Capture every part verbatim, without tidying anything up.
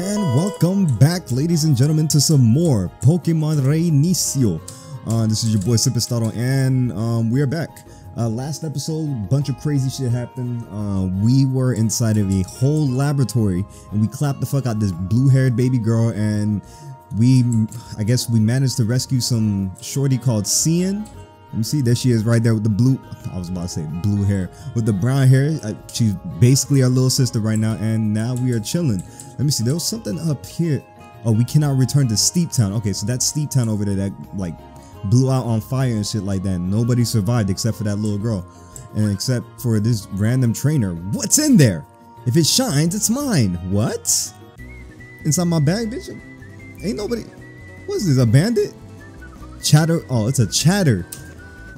And welcome back, ladies and gentlemen, to some more Pokemon Reinicio. Uh, this is your boy Simpistotle, and um, we are back. Uh, last episode, a bunch of crazy shit happened. Uh, we were inside of a whole laboratory, and we clapped the fuck out this blue-haired baby girl, and we, I guess we managed to rescue some shorty called Cien. Let me see, there she is right there with the blue, I was about to say blue hair, with the brown hair. Uh, she's basically our little sister right now, and now we are chilling. Let me see, there was something up here. Oh, we cannot return to Steep Town. Okay, so that's Steep Town over there that, like, blew out on fire and shit like that. Nobody survived except for that little girl, and except for this random trainer. What's in there? If it shines, it's mine. What? Inside my bag, bitch? Ain't nobody. What's this, a bandit? Chatter. Oh, it's a chatter.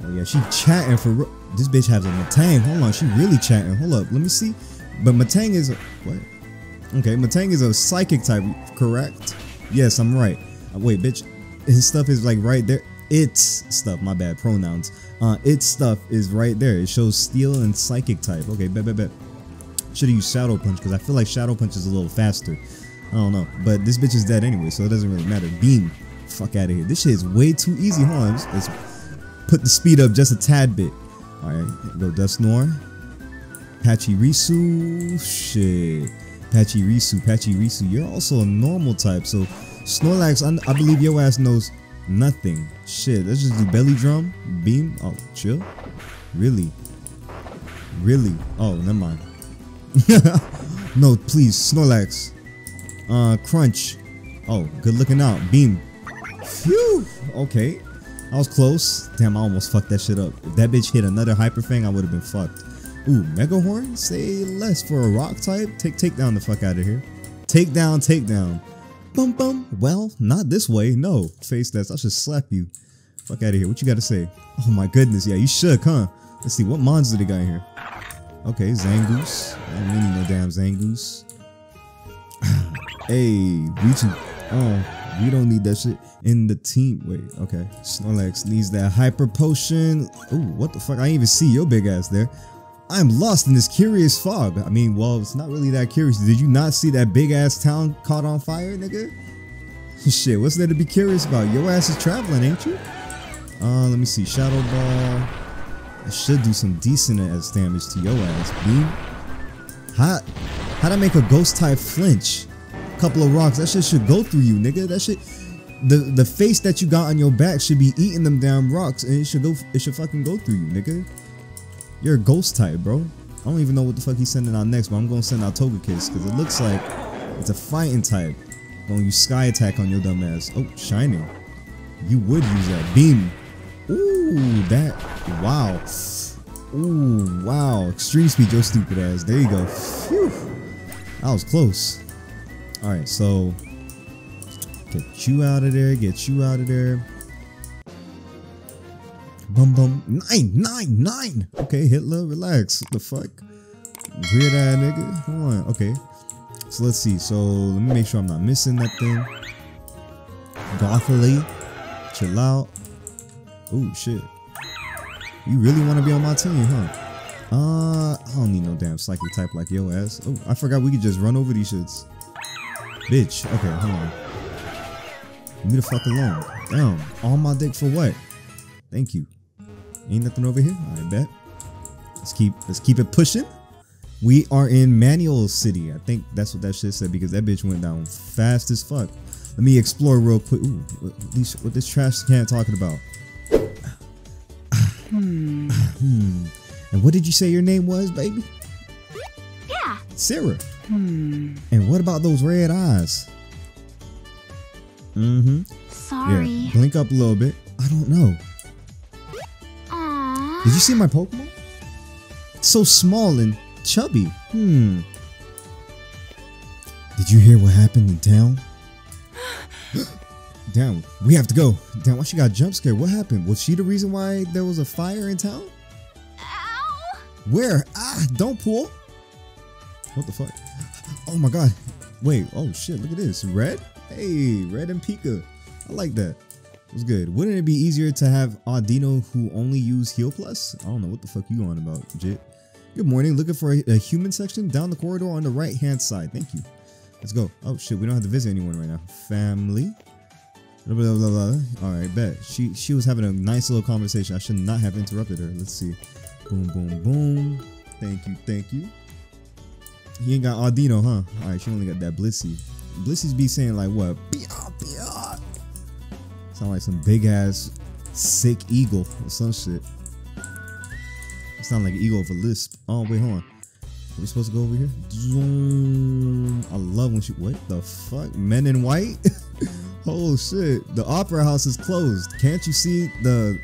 Oh yeah, she chatting for real. This bitch has a Metang. Hold on, she really chatting. Hold up, let me see. But Metang is a, what? Okay, Metang is a psychic type, correct? Yes, I'm right. Uh, wait, bitch, his stuff is like right there. Its stuff, my bad, pronouns. Uh, its stuff is right there. It shows steel and psychic type. Okay, bet, bet, bet. Should have used Shadow Punch because I feel like Shadow Punch is a little faster. I don't know, but this bitch is dead anyway, so it doesn't really matter. Beam, fuck out of here. This shit is way too easy. Hold on, it's, it's, put the speed up just a tad bit. Alright, go Dust Noir. Pachirisu. Shit. Pachirisu, Pachirisu. You're also a normal type, so Snorlax, I, I believe your ass knows nothing. Shit, let's just do Belly Drum. Beam. Oh, chill. Really? Really? Oh, never mind. No, please, Snorlax. Uh, Crunch. Oh, good looking out. Beam. Phew! Okay. I was close. Damn, I almost fucked that shit up. If that bitch hit another Hyper Fang, I would have been fucked. Ooh, Megahorn? Say less for a rock type? Take take down the fuck out of here. Take down, take down. Bum bum. Well, not this way. No. Face that. I should slap you. Fuck out of here. What you gotta say? Oh my goodness. Yeah, you shook, huh? Let's see. What mons did they got here? Okay, Zangoose. I don't really need no damn Zangoose. Hey, reach you. Oh. We don't need that shit in the team. Wait, okay. Snorlax needs that hyper potion. Ooh, what the fuck? I didn't even see your big ass there. I'm lost in this curious fog. I mean, well, it's not really that curious. Did you not see that big ass town caught on fire, nigga? Shit, what's there to be curious about? Your ass is traveling, ain't you? Uh, let me see. Shadow Ball. I should do some decent ass damage to your ass, B. How, how'd I make a ghost type flinch? Couple of rocks, that shit should go through you, nigga. That shit, the the face that you got on your back should be eating them damn rocks, and it should go, it should fucking go through you, nigga. You're a ghost type, bro. I don't even know what the fuck he's sending out next, but I'm gonna send out Togekiss because it looks like it's a fighting type. Gonna use Sky Attack on your dumb ass. Oh, shining. You would use that beam. Ooh, that. Wow. Ooh, wow. Extreme speed, your stupid ass. There you go. Phew. That was close. Alright, so get you out of there, get you out of there. Bum bum. Nine, nine, nine. Okay, Hitler, relax. What the fuck? Weird ass nigga. Hold on. Okay. So let's see. So let me make sure I'm not missing nothing. Goccoli. Chill out. Oh shit. You really want to be on my team, huh? Uh, I don't need no damn psychic type like your ass. Oh, I forgot we could just run over these shits. Bitch, okay, hold on. Leave me the fuck alone. Damn, all my dick for what? Thank you. Ain't nothing over here? I bet. Let's keep, let's keep it pushing. We are in Manual City. I think that's what that shit said because that bitch went down fast as fuck. Let me explore real quick. Ooh, what this trash can talking about? Hmm. Hmm. And what did you say your name was, baby? Yeah. Sarah. Hmm. And what about those red eyes? Mm-hmm. Sorry. Yeah, blink up a little bit. I don't know. Aww. Did you see my Pokemon? It's so small and chubby. Hmm. Did you hear what happened in town? Damn, we have to go. Damn, why she got jump scared? What happened? Was she the reason why there was a fire in town? Ow. Where? Ah, don't pull. What the fuck? Oh my god. Wait, oh shit, look at this. Red? Hey, Red and Pika. I like that. What's good? Wouldn't it be easier to have Audino who only use Heal Plus? I don't know what the fuck you on about, Jit. Good morning. Looking for a, a human section down the corridor on the right hand side. Thank you. Let's go. Oh shit, we don't have to visit anyone right now. Family. Blah, blah, blah, blah. All right, bet. She she was having a nice little conversation. I should not have interrupted her. Let's see. Boom, boom, boom. Thank you, thank you. He ain't got Audino, huh? All right, she only got that Blissey. Blissey's be saying like what? Pia, pia. Sound like some big ass sick eagle or some shit. It sound like an eagle with a lisp. Oh wait, hold on. Are we supposed to go over here? Zoom. I love when she. What the fuck? Men in white? Oh shit! The opera house is closed. Can't you see the?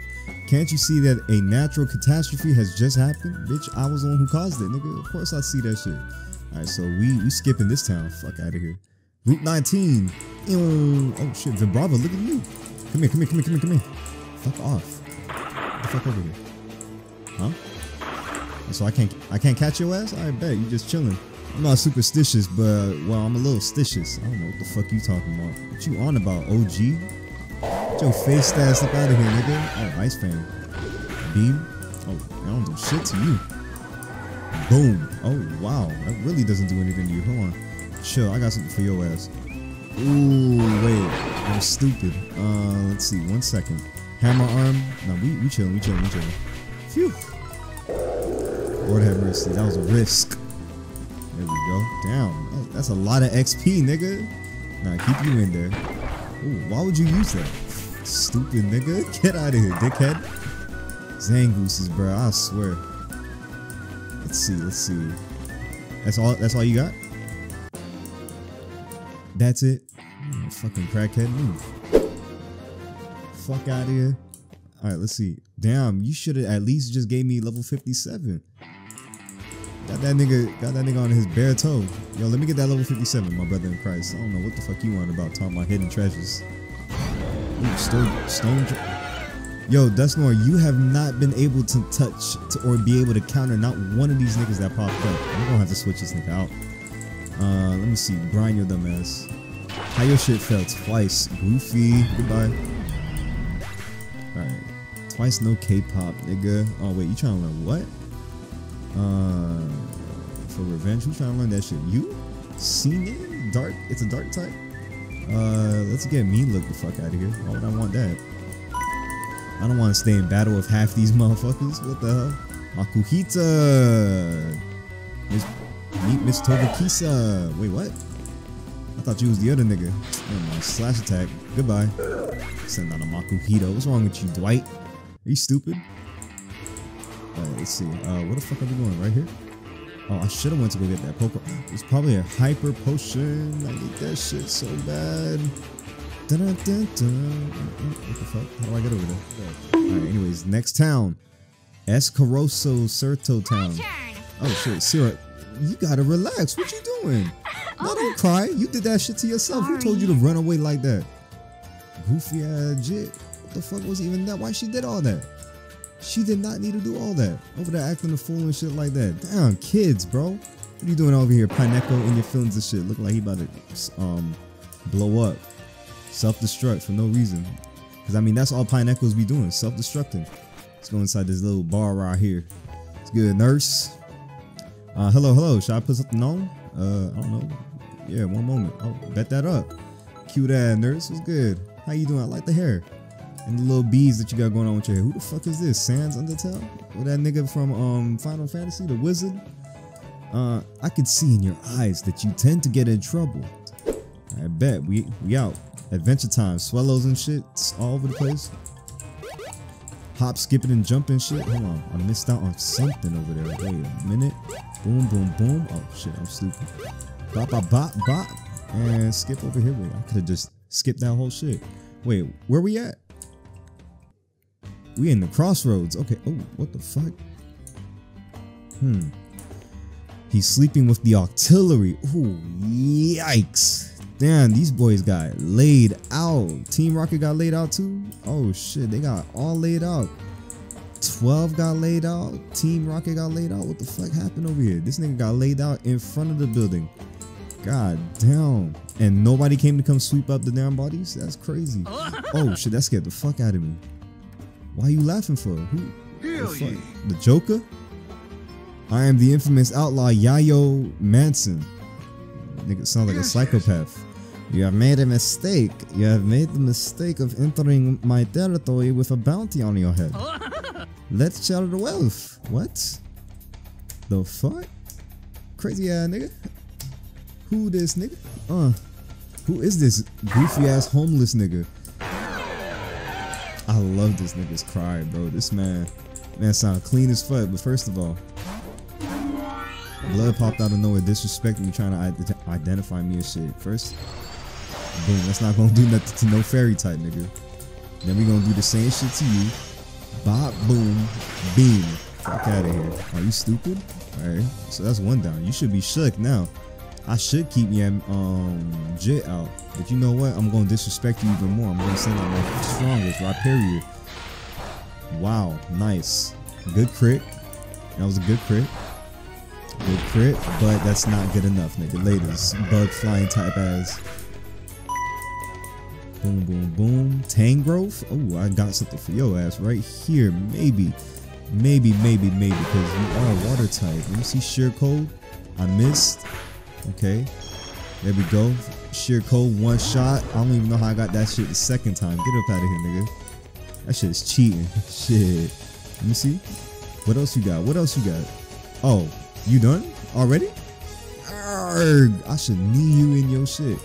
Can't you see that a natural catastrophe has just happened? Bitch, I was the one who caused it, nigga. Of course I see that shit. All right, so we we skipping this town. Fuck out of here. Route nineteen. Ew. Oh shit, Vibrava, look at you. Come here, come here, come here, come here, come here. Fuck off. Get the fuck over here. Huh? So I can't I can't catch your ass? I bet you just chilling. I'm not superstitious, but well, I'm a little stitious. I don't know what the fuck you talking about. What you on about, O G? Get your face ass up out of here, nigga. Oh, ice fan. Beam. Oh, I don't do shit to you. Boom. Oh wow, that really doesn't do anything to you. Hold on. Chill, I got something for your ass. Ooh, wait. I'm stupid. Uh, let's see. One second. Hammer arm. No, we we chilling. We chilling. We chilling. Phew. Lord have mercy. That was a risk. There we go. Down. Oh, that's a lot of X P, nigga. Nah, keep you in there. Ooh, why would you use that? Stupid nigga. Get out of here, dickhead. Zangooses, bro. I swear. Let's see. Let's see. That's all. That's all you got. That's it. Oh, fucking crackhead move. Fuck out of here. All right, let's see. Damn, you should have at least just gave me level fifty-seven. Got that nigga, got that nigga on his bare toe. Yo, let me get that level fifty-seven, my brother in Christ. I don't know what the fuck you on about talking about hidden treasures. Ooh, stone, stone. Yo, Dust Noir, you have not been able to touch to, or be able to counter not one of these niggas that popped up. I'm gonna have to switch this nigga out. Uh, let me see. Brian, your dumbass. How your shit fell twice. Goofy. Goodbye. Alright. Twice no K-pop, nigga. Oh, wait. You trying to learn what? Uh, for revenge? Who's trying to learn that shit? You? Cien? Dark? It's a dark type? Uh, let's get me look the fuck out of here. Why would I want that? I don't want to stay in battle with half these motherfuckers. What the hell? Makuhita! It's meet Miss Togekiss. Wait, what? I thought you was the other nigga. Oh my, slash attack. Goodbye. Send out a Makuhita. What's wrong with you, Dwight? Are you stupid? Alright, let's see. Uh, where the fuck are we going? Right here? Oh, I should have went to go get that Pokemon. It's probably a hyper potion. I need that shit so bad. Dun -dun -dun -dun. What the fuck? How do I get over there? Alright, anyways, next town. Escoroso Serto Town. Oh shit, Sarah. You gotta relax. What you doing? No, don't cry. You did that shit to yourself. Sorry. Who told you to run away like that? Goofy ass jit. What the fuck was even that? Why she did all that? She did not need to do all that. Over there acting a fool and shit like that. Damn, kids, bro. What are you doing over here? Pineco in your feelings and shit. Look like he about to um, blow up. Self-destruct for no reason. Because, I mean, that's all Pineco's be doing. Self-destructing. Let's go inside this little bar right here. It's good, nurse. Uh, hello, hello. Should I put something on? Uh, I don't know. Yeah, one moment. Oh, bet that up. Cute ass nurse. What's good? How you doing? I like the hair. And the little bees that you got going on with your hair. Who the fuck is this? Sans Undertale? Or that nigga from um Final Fantasy, the wizard? Uh, I could see in your eyes that you tend to get in trouble. I bet. We, we out. Adventure time. Swallows and shit. It's all over the place. Hop, skipping, and jumping shit. Hold on. I missed out on something over there. Wait a minute. Boom, boom, boom. Oh, shit. I'm stupid. Bop, bop, bop, bop. And skip over here. Wait, I could have just skipped that whole shit. Wait, where we at? We in the crossroads. Okay. Oh, what the fuck? Hmm. He's sleeping with the artillery. Ooh, yikes. Damn, these boys got laid out. Team Rocket got laid out too? Oh shit, they got all laid out. twelve got laid out. Team Rocket got laid out. What the fuck happened over here? This nigga got laid out in front of the building. God damn. And nobody came to come sweep up the damn bodies? That's crazy. Oh shit, that scared the fuck out of me. Why are you laughing for? Who? The fuck? The Joker? I am the infamous outlaw Yayo Manson. Nigga sound like a psychopath. You have made a mistake. You have made the mistake of entering my territory with a bounty on your head. Let's share the wealth. What? The fuck? Crazy ass nigga. Who this nigga? Uh. Who is this goofy ass homeless nigga? I love this nigga's cry, bro. This man, man sound clean as fuck, but first of all, blood popped out of nowhere, disrespecting me, trying to ident identify me and shit. First, boom, that's not gonna do nothing to no fairy type nigga. Then we gonna do the same shit to you. Bop, boom, beam. Fuck out of here. Are you stupid? Alright, so that's one down. You should be shook now. I should keep your um, jit out, but you know what? I'm gonna disrespect you even more. I'm gonna send out my strongest Rhyperior. Wow, nice. Good crit. That was a good crit. Good crit, but that's not good enough, nigga. Ladies, bug flying type ass. Boom, boom, boom. Tangrowth. Oh, I got something for your ass right here. Maybe, maybe, maybe, maybe, because you are water type. Let me see sheer cold. I missed. Okay, there we go. Sheer cold one shot. I don't even know how I got that shit the second time. Get up out of here, nigga. That shit is cheating. Shit. Let me see. What else you got? What else you got? Oh, you done already? Arrgh, I should knee you in your shit.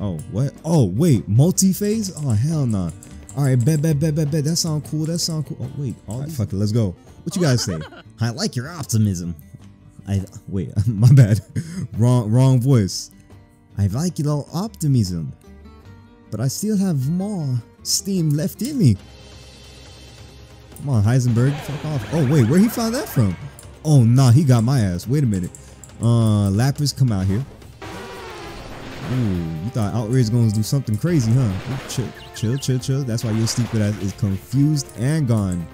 Oh, what? Oh, wait. Multi-phase? Oh, hell nah. All right, bet, bet, bet, bet, bet. That sound cool. That sound cool. Oh, wait. All right, fuck it. Let's go. What you guys say? I like your optimism. I, wait, my bad. wrong, wrong voice. I like your optimism, but I still have more steam left in me. Come on, Heisenberg, fuck off. Oh wait, where he found that from? Oh nah, he got my ass. Wait a minute. Uh, Lapras, come out here. Ooh, you thought Outrage gonna do something crazy, huh? Ooh, chill, chill, chill, chill. That's why your stupid ass is confused and gone.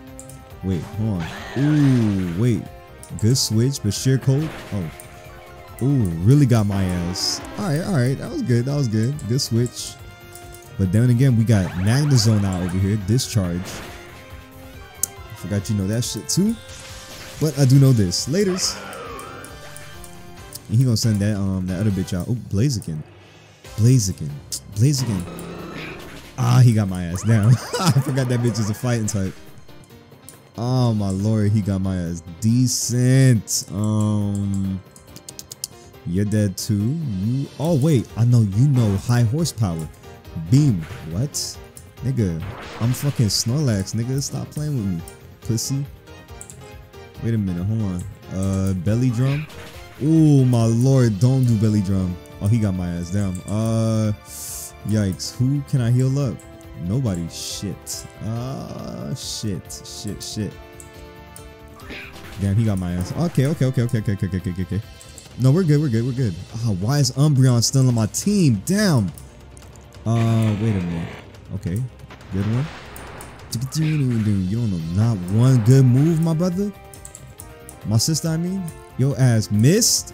Wait, hold on. Ooh, wait. Good switch, but sheer cold. Oh, ooh, really got my ass. All right, all right, that was good. That was good. Good switch. But then again, we got Magnazone out over here. Discharge. I forgot you know that shit too. But I do know this. Laters. And he gonna send that um that other bitch out. Oh, Blaziken, Blaziken, Blaziken. Ah, he got my ass down. I forgot that bitch is a fighting type. Oh my lord, he got my ass decent. Um, you're dead too. You. Oh wait, I know you know high horsepower. Beam. What, nigga? I'm fucking Snorlax, nigga. Stop playing with me, pussy. Wait a minute, hold on. Uh, belly drum. Oh my lord, don't do belly drum. Oh, he got my ass down. Uh, yikes. Who can I heal up? Nobody. Shit. Uh, shit. Shit. Shit. Damn, he got my ass. Okay, okay, okay, okay, okay, okay, okay, okay, okay. No, we're good, we're good, we're good. Ah, oh, why is Umbreon still on my team? Damn. Uh, wait a minute. Okay, good one. You don't know not one good move, my brother. My sister, I mean. Your ass missed.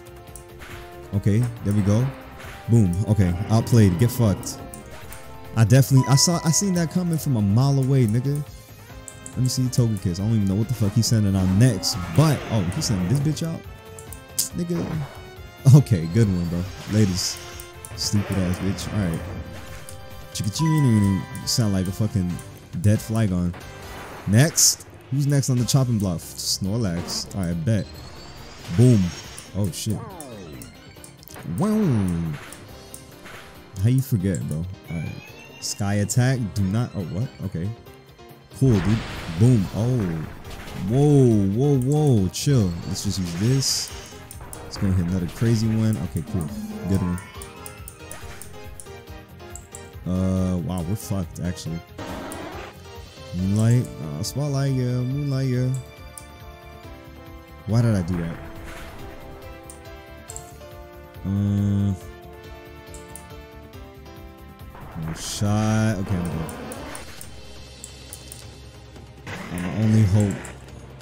Okay, there we go. Boom. Okay, outplayed. Get fucked. I definitely, I saw, I seen that coming from a mile away, nigga. Let me see Togekiss. I don't even know what the fuck he's sending out next, but, oh, he's sending this bitch out? Nigga. Okay, good one, bro. Ladies. Stupid ass bitch. Alright. Chikachini. Sound like a fucking dead Flygon. Next. Who's next on the chopping block? Snorlax. Alright, bet. Boom. Oh, shit. Wow. How you forget, bro? Alright. Sky attack, do not, oh what, okay. Cool, dude, boom, oh. Whoa, whoa, whoa, chill. Let's just use this. It's gonna hit another crazy one. Okay, cool, good one. Uh, wow, we're fucked, actually. Moonlight, uh, spotlight, yeah, moonlight, yeah. Why did I do that? Um... Uh, Shot. Okay, I'm good. Oh, my only hope.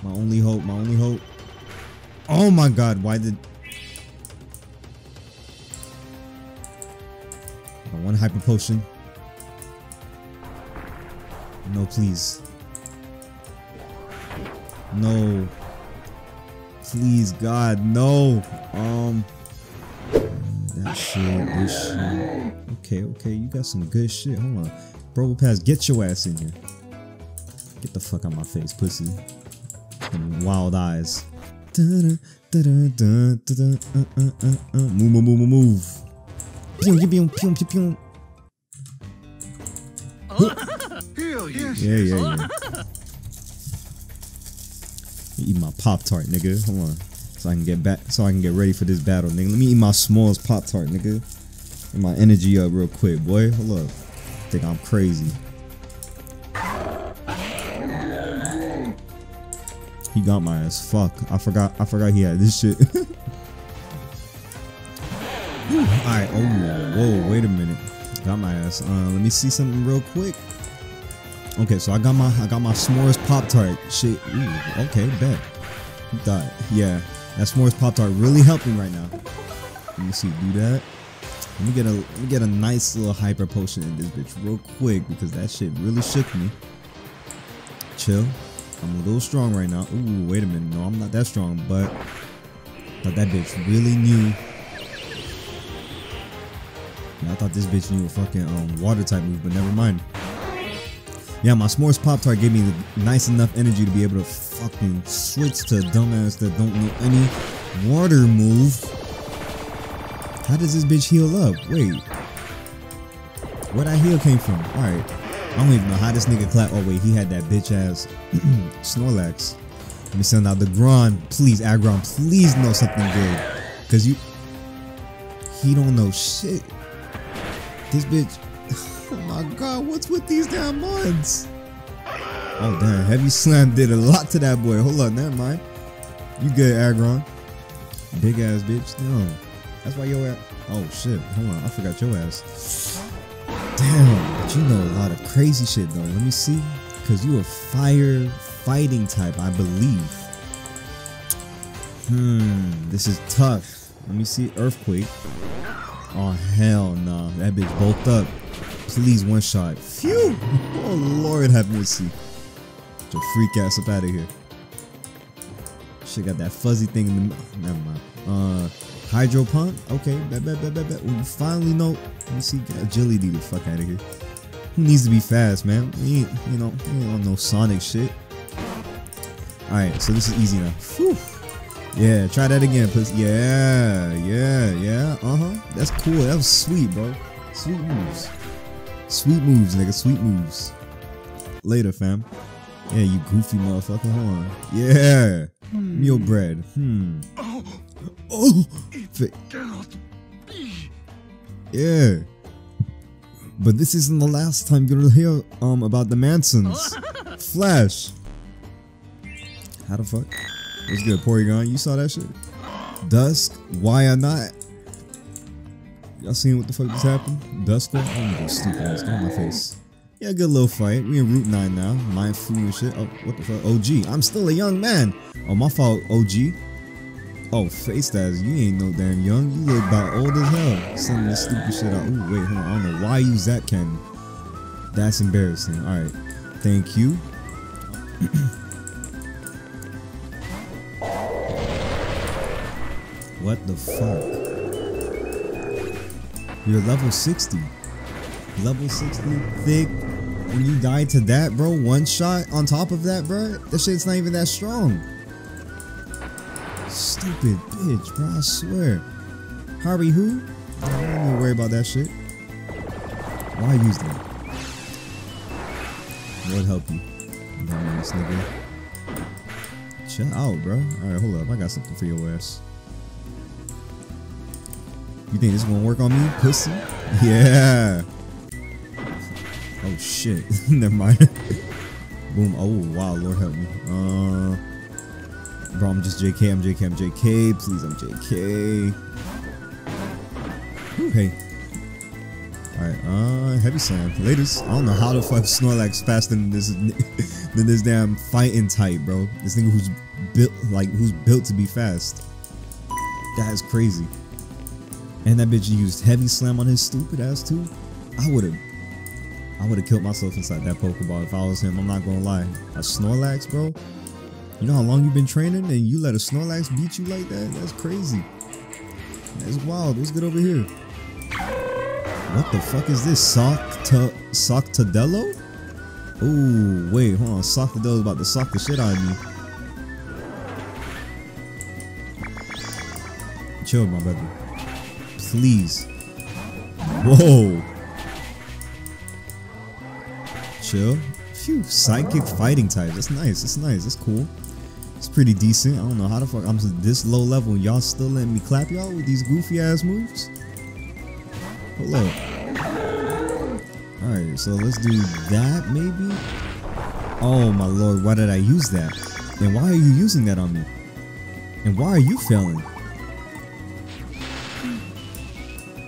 My only hope. My only hope. Oh my god, why did. I want a hyper potion. No, please. No. Please, God, no. Um. that shit, this shit. Okay, okay, you got some good shit. Hold on. Bro Pass, get your ass in here. Get the fuck out of my face, pussy. And wild eyes. Move, move, move, move. Yeah, yeah, yeah. Eat my Pop-Tart, nigga. Hold on. So I can get back, so I can get ready for this battle, nigga. Let me eat my smallest Pop-Tart, nigga. Get my energy up real quick, boy. Hold up. Think I'm crazy. He got my ass. Fuck. I forgot I forgot he had this shit. Alright, oh whoa, wait a minute. Got my ass. Uh, let me see something real quick. Okay, so I got my I got my s'mores Pop-Tart shit. Ooh, okay, bet. You thought, yeah, that s'mores Pop-Tart really helping right now. Let me see, do that. Let me get a let me get a nice little hyper potion in this bitch real quick because that shit really shook me. Chill. I'm a little strong right now. Ooh, wait a minute. No, I'm not that strong, but I thought that bitch really knew. I thought this bitch knew a fucking um, water type move, but never mind. Yeah, my s'mores Pop-Tart gave me the nice enough energy to be able to fucking switch to dumbass that don't know any water move. How does this bitch heal up? Wait. Where that heal came from? Alright. I don't even know how this nigga clap. Oh wait, he had that bitch ass Snorlax. Let me send out the Gron. Please, Aggron, please know something good. Cause you... He don't know shit. This bitch... Oh my god, what's with these damn mods? Oh damn, Heavy Slam did a lot to that boy. Hold on, never mind. You good, Aggron. Big ass bitch. No. That's why your ass... Oh shit, hold on, I forgot your ass. Damn, but you know a lot of crazy shit though. Let me see. Cause you a fire fighting type, I believe. Hmm, this is tough. Let me see. Earthquake. Oh hell no. Nah. That bitch bolt up. Please one shot. Phew! Oh Lord have mercy. Get your freak ass up out of here. Shit got that fuzzy thing in the mouth. Never mind. Uh Hydro Pump? Okay. Bet, bet, bet, bet, bet. When you finally know. Let me see. Get agility the fuck out of here. Who needs to be fast, man? We ain't, you know, we ain't on no Sonic shit. Alright, so this is easy now. Phew. Yeah, try that again, please. Yeah, yeah, yeah. Uh-huh. That's cool. That was sweet, bro. Sweet moves. Sweet moves, nigga. Sweet moves. Later, fam. Yeah, you goofy motherfucker. Hold on. Yeah. Hmm. Meal bread. Hmm. Oh. Oh. It cannot be. Yeah. But this isn't the last time you'll hear um about the Mansons. Flash. How the fuck? What's good, Porygon? You saw that shit? Dusk. Why I not? Y'all seen what the fuck just happened? Dusknoir? I'm gonna go stupid ass. Get on my face. Yeah, good little fight. We in Route nine now. Mind food and shit. Oh, what the fuck? O G. I'm still a young man. Oh, my fault, O G. Oh, face that. You ain't no damn young. You look about old as hell. Sending this stupid shit out. Ooh, wait, hold on. I don't know why I use that cannon. That's embarrassing. Alright. Thank you. What the fuck? You're level sixty. Level sixty thick. When you die to that, bro, one shot on top of that, bro, that shit's not even that strong. Stupid bitch, bro, I swear. Harry who? I don't even worry about that shit. Why use that? Lord help you. This nigga. Chill out, bro. Alright, hold up. I got something for your ass. You think this is gonna work on me, pussy? Yeah. Oh shit. Never mind. Boom. Oh wow, Lord help me. Uh, bro, I'm just J K. I'm J K. I'm J K. Please, I'm J K. Ooh, hey. All right. Uh, Heavy Slam. Latest. I don't know how the fuck Snorlax faster than this than this damn fighting type, bro. This nigga who's built like who's built to be fast. That is crazy. And that bitch used Heavy Slam on his stupid ass too. I would've, I would've killed myself inside that Pokeball if I was him. I'm not gonna lie. A Snorlax, bro. You know how long you've been training, and you let a Snorlax beat you like that? That's crazy. That's wild. Let's get over here. What the fuck is this? Socta Soctadello? Ooh, wait, hold on. Soctadello's about to sock the shit out of me. Chill, my brother. Please. Whoa. Chill. Phew. Psychic fighting type. That's nice. That's nice. That's cool. It's pretty decent. I don't know how the fuck I'm this low level and y'all still letting me clap y'all with these goofy ass moves. Hold up. Alright, so let's do that maybe. Oh my lord, why did I use that? And why are you using that on me? And why are you failing?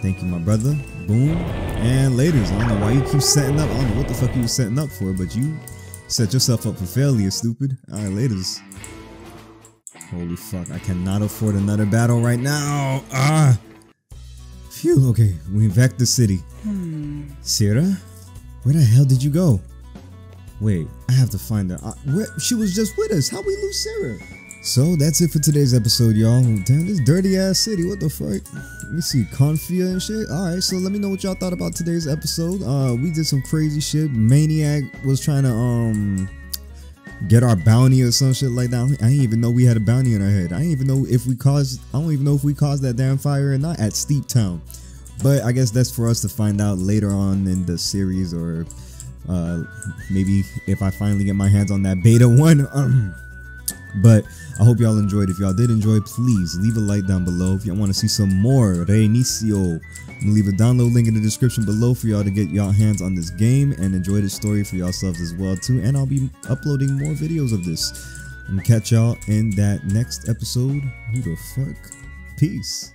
Thank you, my brother. Boom. And laters. I don't know why you keep setting up. I don't know what the fuck you were setting up for, but you set yourself up for failure, stupid. Alright, laters. Holy fuck. I cannot afford another battle right now. Ah. Phew. Okay. We back the city. Hmm. Sarah? Where the hell did you go? Wait. I have to find her. I, where, she was just with us. How we lose Sarah? So that's it for today's episode, y'all. Damn, this dirty ass city. What the fuck? Let me see, Confia and shit. Alright, so let me know what y'all thought about today's episode. Uh, we did some crazy shit. Maniac was trying to um get our bounty or some shit like that. I didn't even know we had a bounty in our head. I didn't even know if we caused. I don't even know if we caused that damn fire or not at Steep Town. But I guess that's for us to find out later on in the series, or uh, maybe if I finally get my hands on that beta one. Um, But I hope y'all enjoyed. If y'all did enjoy, please leave a like down below. If y'all want to see some more Reinicio, I'm gonna leave a download link in the description below for y'all to get y'all hands on this game and enjoy the story for yourselves as well too. And I'll be uploading more videos of this. I'm gonna catch y'all in that next episode. Who the fuck? Peace.